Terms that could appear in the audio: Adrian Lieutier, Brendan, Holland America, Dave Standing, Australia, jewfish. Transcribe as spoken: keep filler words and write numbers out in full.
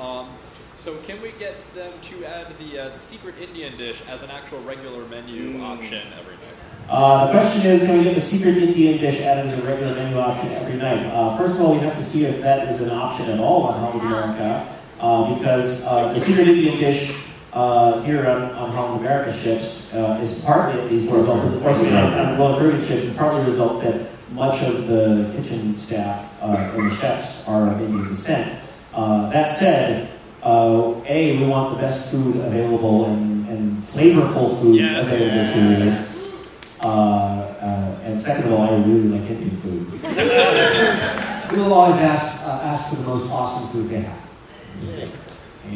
Um, so can we get them to add the, uh, the secret Indian dish as an actual regular menu mm. option every night? Uh, the question is, can we get the secret Indian dish added as a regular menu option every night? Uh, first of all, we have to see if that is an option at all on Holland America, uh, because uh, the secret Indian dish uh, here on, on Holland America ships uh, is partly, at least, the result of the on well crewed ships is partly the result that much of the kitchen staff uh, and the chefs are of Indian descent. Uh, that said, uh, A, we want the best food available and, and flavorful foods yes. available to you. Uh, uh, and second of all, I really like Indian food. We will always ask, uh, ask for the most awesome food they have.